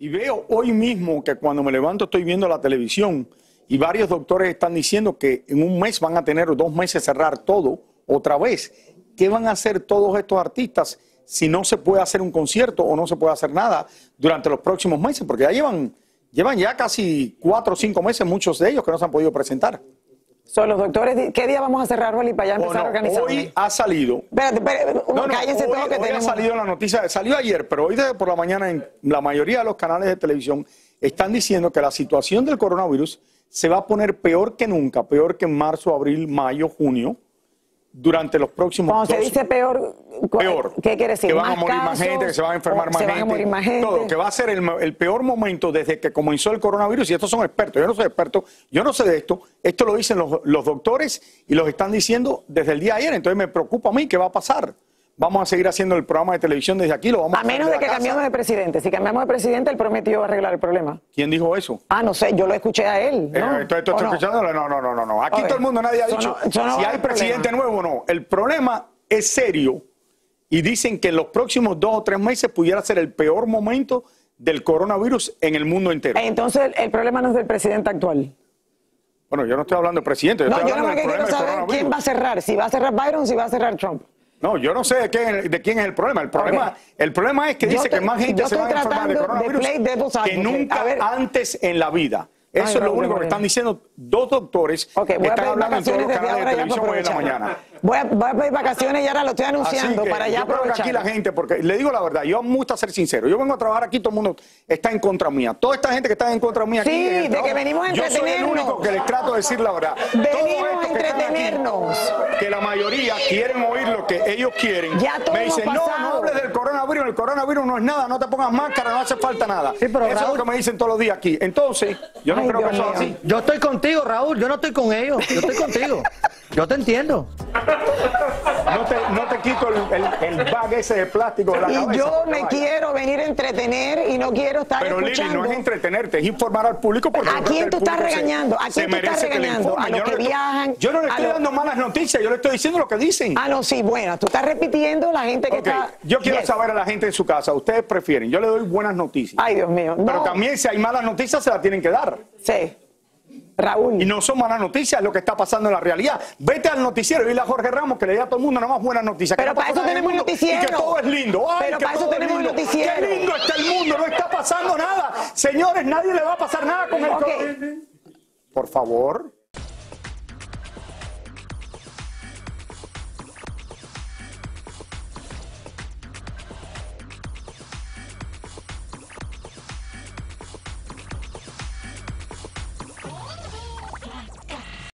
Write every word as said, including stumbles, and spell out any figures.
Y veo hoy mismo que cuando me levanto estoy viendo la televisión y varios doctores están diciendo que en un mes van a tener dos meses cerrar todo otra vez. ¿Qué van a hacer todos estos artistas si no se puede hacer un concierto o no se puede hacer nada durante los próximos meses? Porque ya llevan, llevan ya casi cuatro o cinco meses muchos de ellos que no se han podido presentar. Son los doctores. ¿Qué día vamos a cerrar, Vali, para ya empezar no, a organizar? Hoy ha salido. Espérate, espérate, no, no, cállense hoy, todo lo que hoy tenemos. Ha salido la noticia, salió ayer, pero hoy desde por la mañana en la mayoría de los canales de televisión están diciendo que la situación del coronavirus se va a poner peor que nunca, peor que en marzo, abril, mayo, junio, durante los próximos meses. Cuando se dice peor, peor, ¿qué quiere decir? Que van a morir más gente, que se van a enfermar más gente. Todo, que va a ser el, el peor momento desde que comenzó el coronavirus, y estos son expertos, yo no soy experto, yo no sé de esto, esto lo dicen los, los doctores y los están diciendo desde el día de ayer, entonces me preocupa a mí qué va a pasar. Vamos a seguir haciendo el programa de televisión desde aquí, lo vamos a hacer. A menos de que cambiemos de presidente. Si cambiamos de presidente, él prometió arreglar el problema. ¿Quién dijo eso? Ah, no sé, yo lo escuché a él. ¿No? Eh, ¿tú, tú, tú, no? Escuchándolo? No, no, no, no. Aquí todo el mundo, nadie ha dicho si hay presidente nuevo o no. El problema es serio y dicen que en los próximos dos o tres meses pudiera ser el peor momento del coronavirus en el mundo entero. Entonces, el problema no es del presidente actual. Bueno, yo no estoy hablando del presidente. Yo no, estoy hablando yo no del problema quiero saber quién va a cerrar. Si va a cerrar Byron, si va a cerrar Trump. No, yo no sé de quién, de quién es el problema. El problema, okay. el problema es que yo dice te, que más gente se va a enfermar de coronavirus de de que nunca antes en la vida. Eso Ay, es lo Raúl, único que están diciendo dos doctores okay, que están hablando en todos los canales de televisión hoy en la mañana. Voy a, voy a pedir vacaciones y ahora lo estoy anunciando que, para ya aprovechar. Aquí la gente, porque le digo la verdad, yo me gusta ser sincero. Yo vengo a trabajar aquí, todo el mundo está en contra mía. Toda esta gente que está en contra mía aquí. Sí, de trabajo, que venimos a entretenernos. Yo soy el único que les trato de decir la verdad. Venimos a entretenernos. Aquí, que la mayoría quieren oír lo que ellos quieren. Ya todo me dicen, no, no hables del coronavirus, el coronavirus no es nada, no te pongas máscara, no hace falta nada. Sí, pero, Eso Raúl, es lo que me dicen todos los días aquí. Entonces, yo no Ay, creo Dios que eso así. Yo estoy contigo, Raúl, yo no estoy con ellos, yo estoy contigo. Yo te entiendo. No te, no te quito el, el, el bag ese de plástico de la cabeza. Y yo me quiero venir a entretener y no quiero estar Pero, escuchando. Pero Lili, no es entretenerte, es informar al público. Porque ¿A quién tú estás regañando? ¿A quién tú estás regañando? A los que viajan. Yo no le estoy dando malas noticias, yo le estoy diciendo lo que dicen. Ah, no, sí, bueno, tú estás repitiendo la gente que okay. está... Yo quiero yes. saber a la gente en su casa, ustedes prefieren, yo le doy buenas noticias. Ay, Dios mío. No. Pero también si hay malas noticias se las tienen que dar. Sí. Raúl. Y no son malas noticias, es lo que está pasando en la realidad. Vete al noticiero y dile a Jorge Ramos que le dé a todo el mundo nada más buenas noticias. Pero para eso tenemos el noticiero. Y que todo es lindo. Ay, Pero para eso tenemos el noticiero. Qué lindo está el mundo, no está pasando nada. Señores, nadie le va a pasar nada con el COVID. Por favor.